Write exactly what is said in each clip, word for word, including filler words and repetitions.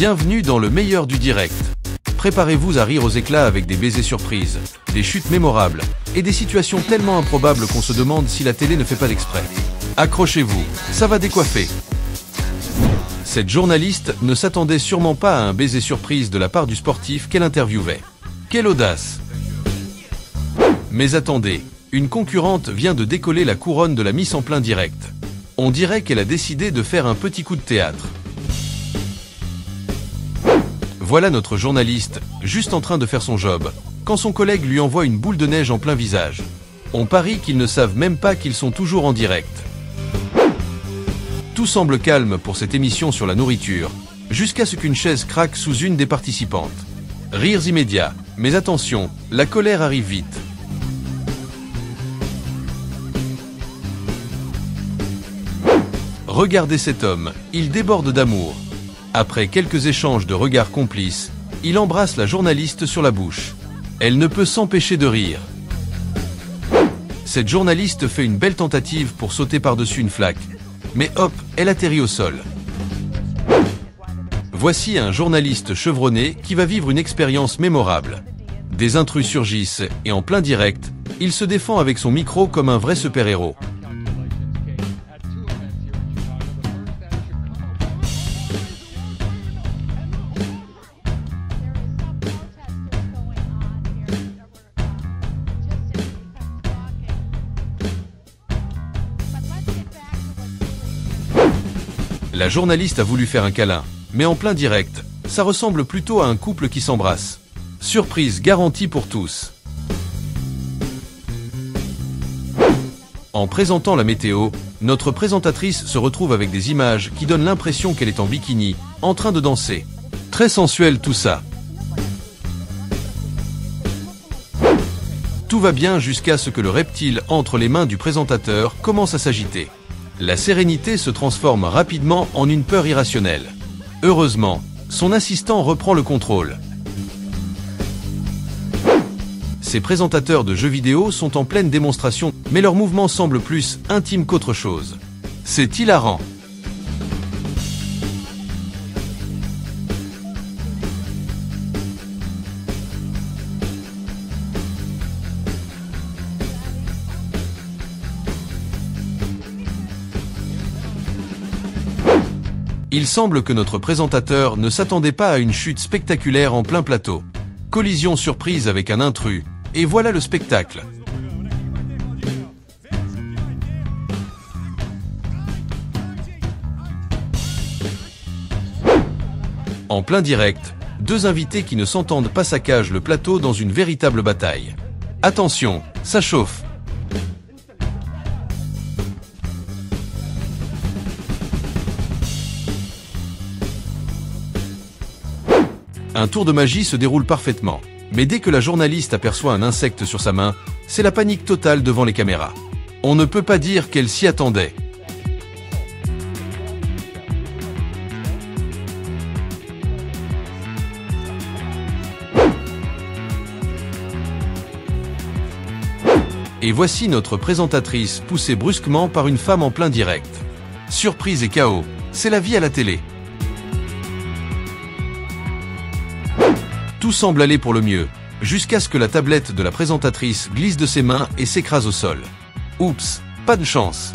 Bienvenue dans le meilleur du direct. Préparez-vous à rire aux éclats avec des baisers surprises, des chutes mémorables et des situations tellement improbables qu'on se demande si la télé ne fait pas l'exprès. Accrochez-vous, ça va décoiffer. Cette journaliste ne s'attendait sûrement pas à un baiser surprise de la part du sportif qu'elle interviewait. Quelle audace! Mais attendez, une concurrente vient de décoller la couronne de la Miss en plein direct. On dirait qu'elle a décidé de faire un petit coup de théâtre. Voilà notre journaliste, juste en train de faire son job, quand son collègue lui envoie une boule de neige en plein visage. On parie qu'ils ne savent même pas qu'ils sont toujours en direct. Tout semble calme pour cette émission sur la nourriture, jusqu'à ce qu'une chaise craque sous une des participantes. Rires immédiats, mais attention, la colère arrive vite. Regardez cet homme, il déborde d'amour. Après quelques échanges de regards complices, il embrasse la journaliste sur la bouche. Elle ne peut s'empêcher de rire. Cette journaliste fait une belle tentative pour sauter par-dessus une flaque, mais hop, elle atterrit au sol. Voici un journaliste chevronné qui va vivre une expérience mémorable. Des intrus surgissent et en plein direct, il se défend avec son micro comme un vrai super-héros. La journaliste a voulu faire un câlin, mais en plein direct, ça ressemble plutôt à un couple qui s'embrasse. Surprise garantie pour tous. En présentant la météo, notre présentatrice se retrouve avec des images qui donnent l'impression qu'elle est en bikini, en train de danser. Très sensuel tout ça. Tout va bien jusqu'à ce que le reptile entre les mains du présentateur commence à s'agiter. La sérénité se transforme rapidement en une peur irrationnelle. Heureusement, son assistant reprend le contrôle. Ces présentateurs de jeux vidéo sont en pleine démonstration, mais leurs mouvements semblent plus intimes qu'autre chose. C'est hilarant. Il semble que notre présentateur ne s'attendait pas à une chute spectaculaire en plein plateau. Collision surprise avec un intrus, et voilà le spectacle. En plein direct, deux invités qui ne s'entendent pas saccagent le plateau dans une véritable bataille. Attention, ça chauffe! Un tour de magie se déroule parfaitement, mais dès que la journaliste aperçoit un insecte sur sa main, c'est la panique totale devant les caméras. On ne peut pas dire qu'elle s'y attendait. Et voici notre présentatrice poussée brusquement par une femme en plein direct. Surprise et chaos, c'est la vie à la télé. Tout semble aller pour le mieux, jusqu'à ce que la tablette de la présentatrice glisse de ses mains et s'écrase au sol. Oups, pas de chance.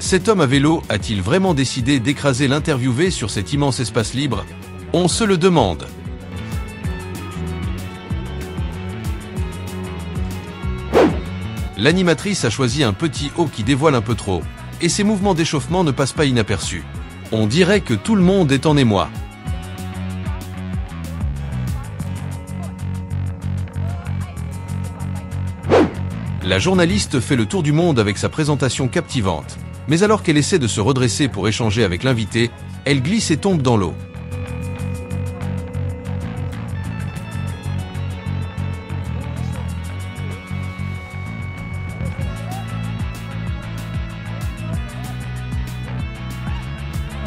Cet homme à vélo a-t-il vraiment décidé d'écraser l'interviewé sur cet immense espace libre? On se le demande. L'animatrice a choisi un petit haut qui dévoile un peu trop, et ses mouvements d'échauffement ne passent pas inaperçus. On dirait que tout le monde est en émoi. La journaliste fait le tour du monde avec sa présentation captivante. Mais alors qu'elle essaie de se redresser pour échanger avec l'invité, elle glisse et tombe dans l'eau.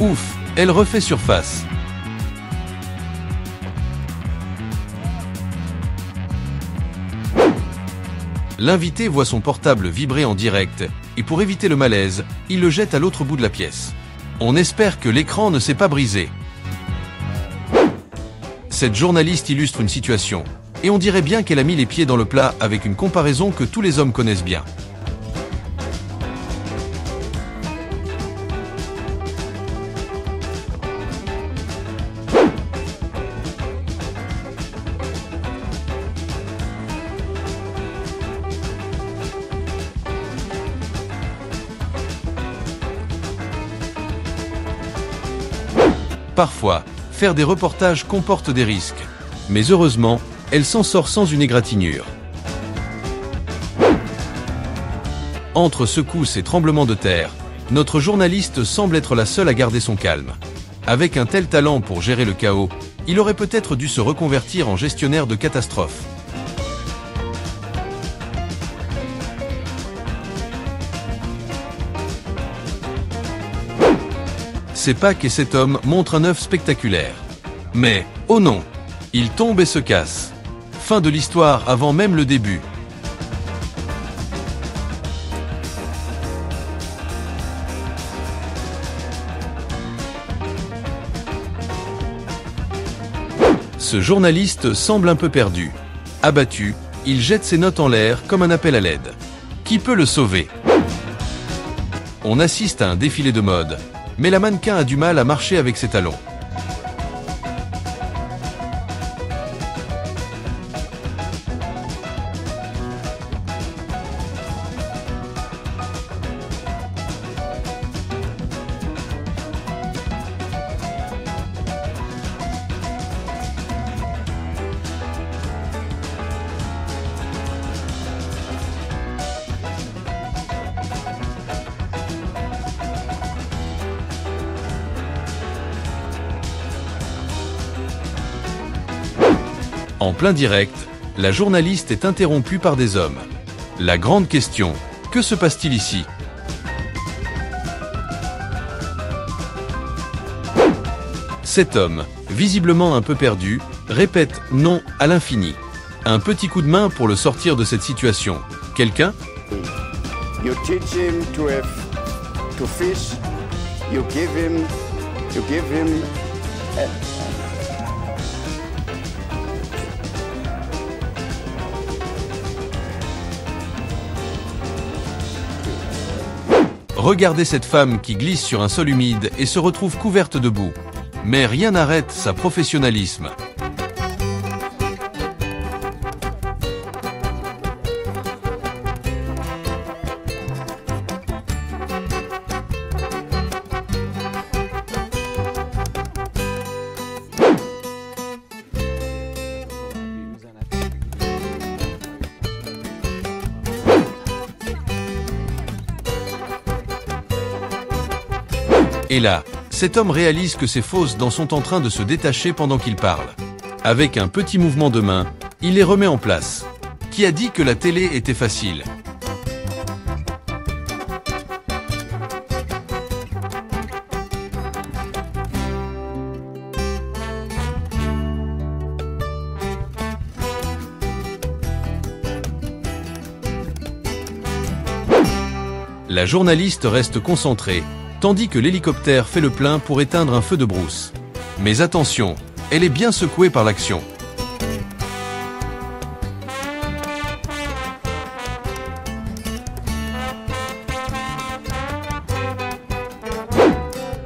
Ouf, elle refait surface. L'invité voit son portable vibrer en direct et pour éviter le malaise, il le jette à l'autre bout de la pièce. On espère que l'écran ne s'est pas brisé. Cette journaliste illustre une situation, et on dirait bien qu'elle a mis les pieds dans le plat avec une comparaison que tous les hommes connaissent bien. Parfois, faire des reportages comporte des risques, mais heureusement, elle s'en sort sans une égratignure. Entre secousses et tremblements de terre, notre journaliste semble être la seule à garder son calme. Avec un tel talent pour gérer le chaos, il aurait peut-être dû se reconvertir en gestionnaire de catastrophes. C'est pas que cet homme montre un œuf spectaculaire. Mais, oh non, il tombe et se casse. Fin de l'histoire avant même le début. Ce journaliste semble un peu perdu. Abattu, il jette ses notes en l'air comme un appel à l'aide. Qui peut le sauver? On assiste à un défilé de mode. Mais la mannequin a du mal à marcher avec ses talons. En plein direct, la journaliste est interrompue par des hommes. La grande question, que se passe-t-il ici? Cet homme, visiblement un peu perdu, répète « non » à l'infini. Un petit coup de main pour le sortir de cette situation. Quelqu'un? You teach him to have, to fish. You give him, you give him a... Regardez cette femme qui glisse sur un sol humide et se retrouve couverte de boue. Mais rien n'arrête sa professionnalisme. Et là, cet homme réalise que ses fausses dents sont en train de se détacher pendant qu'il parle. Avec un petit mouvement de main, il les remet en place. Qui a dit que la télé était facile? La journaliste reste concentrée, tandis que l'hélicoptère fait le plein pour éteindre un feu de brousse. Mais attention, elle est bien secouée par l'action.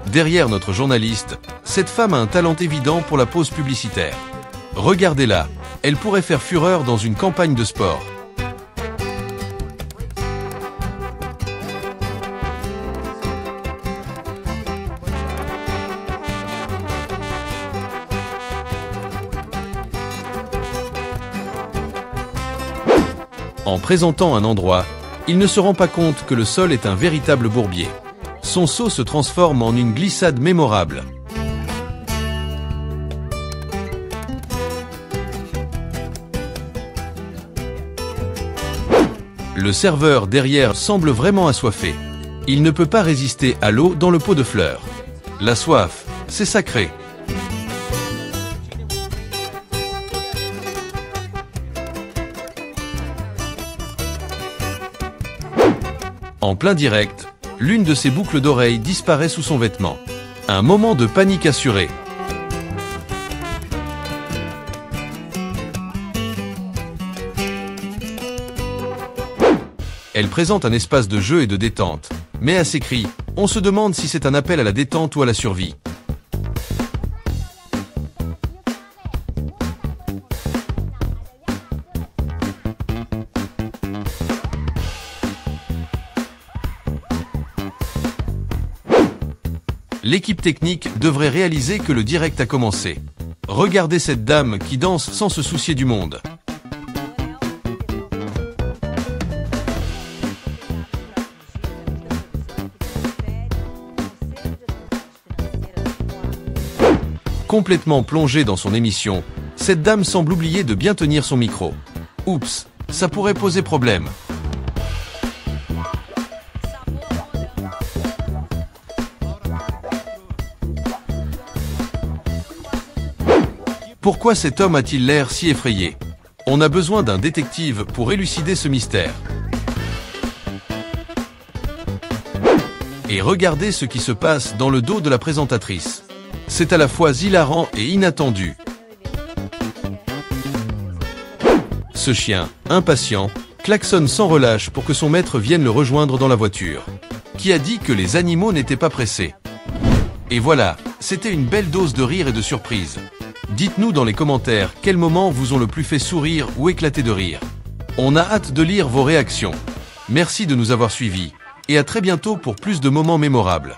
Derrière notre journaliste, cette femme a un talent évident pour la pause publicitaire. Regardez-la, elle pourrait faire fureur dans une campagne de sport. En présentant un endroit, il ne se rend pas compte que le sol est un véritable bourbier. Son saut se transforme en une glissade mémorable. Le serveur derrière semble vraiment assoiffé. Il ne peut pas résister à l'eau dans le pot de fleurs. La soif, c'est sacré. En plein direct, l'une de ses boucles d'oreilles disparaît sous son vêtement. Un moment de panique assuré. Elle présente un espace de jeu et de détente. Mais à ses cris, on se demande si c'est un appel à la détente ou à la survie. L'équipe technique devrait réaliser que le direct a commencé. Regardez cette dame qui danse sans se soucier du monde. Complètement plongée dans son émission, cette dame semble oublier de bien tenir son micro. Oups, ça pourrait poser problème. Pourquoi cet homme a-t-il l'air si effrayé? On a besoin d'un détective pour élucider ce mystère. Et regardez ce qui se passe dans le dos de la présentatrice. C'est à la fois hilarant et inattendu. Ce chien, impatient, klaxonne sans relâche pour que son maître vienne le rejoindre dans la voiture. Qui a dit que les animaux n'étaient pas pressés? Et voilà, c'était une belle dose de rire et de surprise. Dites-nous dans les commentaires quels moments vous ont le plus fait sourire ou éclater de rire. On a hâte de lire vos réactions. Merci de nous avoir suivis et à très bientôt pour plus de moments mémorables.